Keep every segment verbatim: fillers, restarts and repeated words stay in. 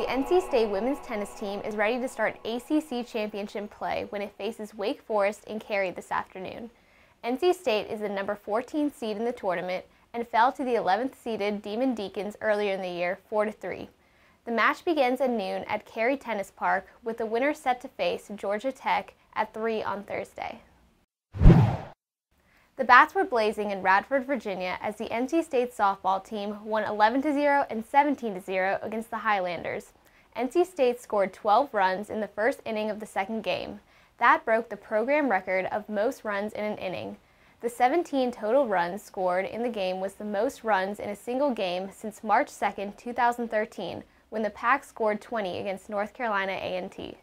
The N C State women's tennis team is ready to start A C C Championship play when it faces Wake Forest in Cary this afternoon. N C State is the number fourteen seed in the tournament and fell to the eleventh seeded Demon Deacons earlier in the year four to three. The match begins at noon at Cary Tennis Park, with the winner set to face Georgia Tech at three on Thursday. The bats were blazing in Radford, Virginia, as the N C State softball team won eleven to zero and seventeen to zero against the Highlanders. N C State scored twelve runs in the first inning of the second game. That broke the program record of most runs in an inning. The seventeen total runs scored in the game was the most runs in a single game since March second, two thousand thirteen, when the Pack scored twenty against North Carolina A and T.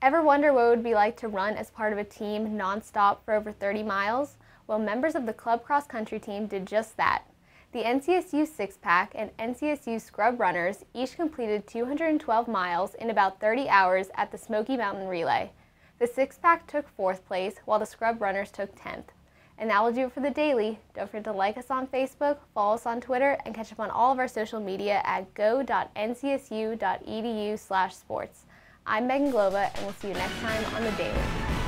Ever wonder what it would be like to run as part of a team nonstop for over thirty miles? Well, members of the club cross-country team did just that. The N C S U six-pack and N C S U scrub runners each completed two hundred twelve miles in about thirty hours at the Smoky Mountain Relay. The six-pack took fourth place, while the scrub runners took tenth. And that will do it for the daily. Don't forget to like us on Facebook, follow us on Twitter, and catch up on all of our social media at go dot N C S U dot E D U slash sports. I'm Megan Glova, and we'll see you next time on The Daily.